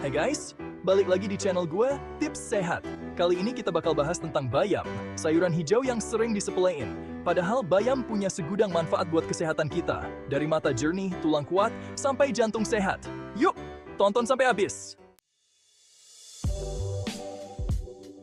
Hey guys, balik lagi di channel gue, Tips Sehat. Kali ini kita bakal bahas tentang bayam, sayuran hijau yang sering disepelein. Padahal bayam punya segudang manfaat buat kesehatan kita. Dari mata jernih, tulang kuat, sampai jantung sehat. Yuk, tonton sampai habis!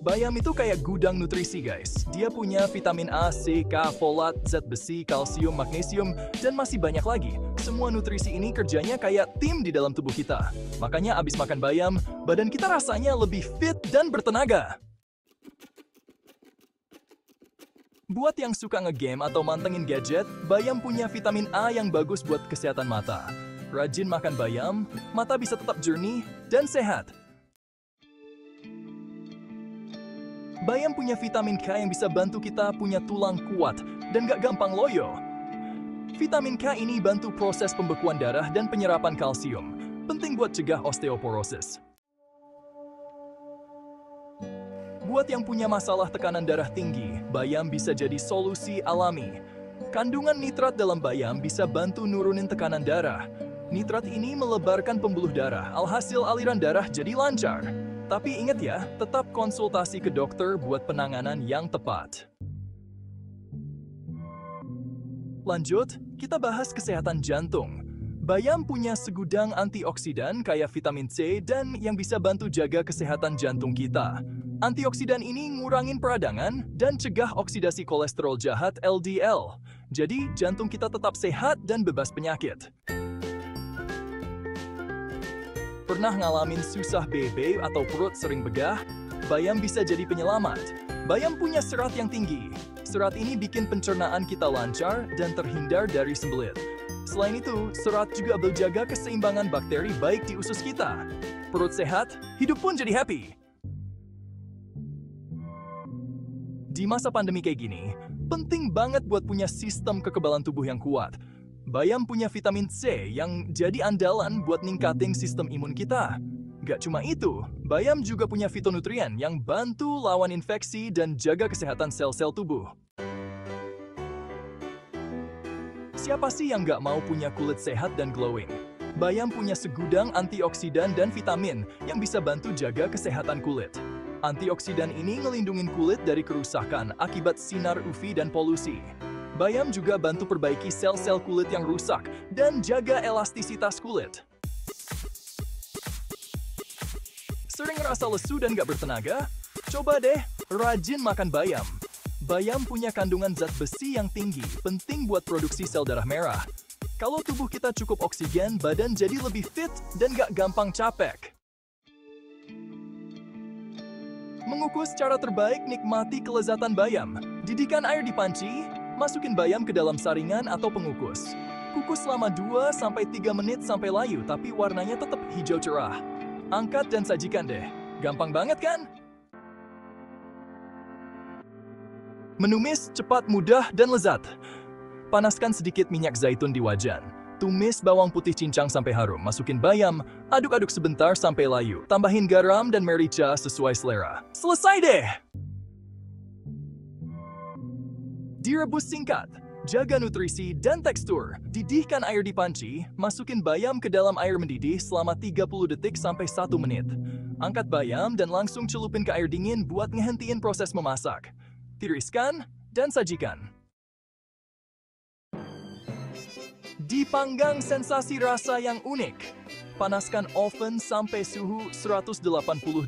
Bayam itu kayak gudang nutrisi guys. Dia punya vitamin A, C, K, folat, zat besi, kalsium, magnesium, dan masih banyak lagi. Semua nutrisi ini kerjanya kayak tim di dalam tubuh kita. Makanya abis makan bayam, badan kita rasanya lebih fit dan bertenaga. Buat yang suka ngegame atau mantengin gadget, bayam punya vitamin A yang bagus buat kesehatan mata. Rajin makan bayam, mata bisa tetap jernih dan sehat. Bayam punya vitamin K yang bisa bantu kita punya tulang kuat dan gak gampang loyo. Vitamin K ini bantu proses pembekuan darah dan penyerapan kalsium. Penting buat cegah osteoporosis. Buat yang punya masalah tekanan darah tinggi, bayam bisa jadi solusi alami. Kandungan nitrat dalam bayam bisa bantu nurunin tekanan darah. Nitrat ini melebarkan pembuluh darah, alhasil aliran darah jadi lancar. Tapi ingat ya, tetap konsultasi ke dokter buat penanganan yang tepat. Lanjut, kita bahas kesehatan jantung. Bayam punya segudang antioksidan kayak vitamin C dan yang bisa bantu jaga kesehatan jantung kita. Antioksidan ini ngurangin peradangan dan cegah oksidasi kolesterol jahat LDL. Jadi, jantung kita tetap sehat dan bebas penyakit. Pernah ngalamin susah BB atau perut sering begah? Bayam bisa jadi penyelamat. Bayam punya serat yang tinggi. Serat ini bikin pencernaan kita lancar dan terhindar dari sembelit. Selain itu, serat juga menjaga keseimbangan bakteri baik di usus kita. Perut sehat, hidup pun jadi happy. Di masa pandemi kayak gini, penting banget buat punya sistem kekebalan tubuh yang kuat. Bayam punya vitamin C yang jadi andalan buat ningkatin sistem imun kita. Gak cuma itu, bayam juga punya fitonutrien yang bantu lawan infeksi dan jaga kesehatan sel-sel tubuh. Siapa sih yang gak mau punya kulit sehat dan glowing? Bayam punya segudang antioksidan dan vitamin yang bisa bantu jaga kesehatan kulit. Antioksidan ini ngelindungin kulit dari kerusakan akibat sinar UV dan polusi. Bayam juga bantu perbaiki sel-sel kulit yang rusak dan jaga elastisitas kulit. Sering ngerasa lesu dan gak bertenaga? Coba deh, rajin makan bayam. Bayam punya kandungan zat besi yang tinggi, penting buat produksi sel darah merah. Kalau tubuh kita cukup oksigen, badan jadi lebih fit dan gak gampang capek. Mengukus cara terbaik nikmati kelezatan bayam. Didihkan air di panci, masukin bayam ke dalam saringan atau pengukus. Kukus selama 2-3 menit sampai layu, tapi warnanya tetap hijau cerah. Angkat dan sajikan deh. Gampang banget kan? Menumis cepat, mudah, dan lezat. Panaskan sedikit minyak zaitun di wajan. Tumis bawang putih cincang sampai harum. Masukin bayam, aduk-aduk sebentar sampai layu. Tambahin garam dan merica sesuai selera. Selesai deh! Direbus singkat. Jaga nutrisi dan tekstur. Didihkan air di panci, masukin bayam ke dalam air mendidih selama 30 detik sampai 1 menit. Angkat bayam dan langsung celupin ke air dingin buat ngehentiin proses memasak. Tiriskan dan sajikan. Dipanggang sensasi rasa yang unik. Panaskan oven sampai suhu 180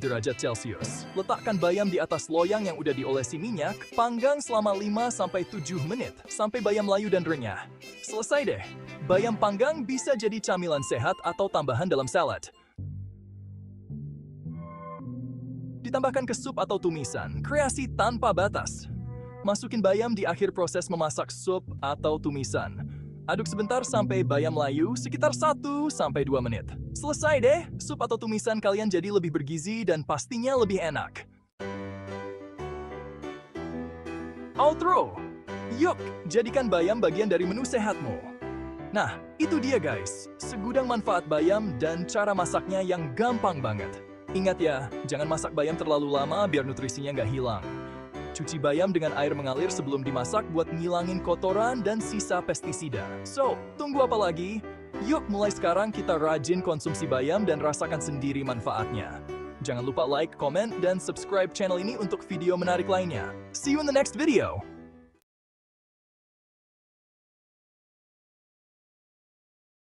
derajat Celcius. Letakkan bayam di atas loyang yang udah diolesi minyak, panggang selama 5-7 menit, sampai bayam layu dan renyah. Selesai deh. Bayam panggang bisa jadi camilan sehat atau tambahan dalam salad. Ditambahkan ke sup atau tumisan, kreasi tanpa batas. Masukin bayam di akhir proses memasak sup atau tumisan. Aduk sebentar sampai bayam layu, sekitar 1-2 menit. Selesai deh, sup atau tumisan kalian jadi lebih bergizi dan pastinya lebih enak. Outro! Yuk, jadikan bayam bagian dari menu sehatmu. Nah, itu dia guys, segudang manfaat bayam dan cara masaknya yang gampang banget. Ingat ya, jangan masak bayam terlalu lama biar nutrisinya nggak hilang. Cuci bayam dengan air mengalir sebelum dimasak buat ngilangin kotoran dan sisa pestisida. So, tunggu apa lagi? Yuk mulai sekarang kita rajin konsumsi bayam dan rasakan sendiri manfaatnya. Jangan lupa like, comment, dan subscribe channel ini untuk video menarik lainnya. See you in the next video!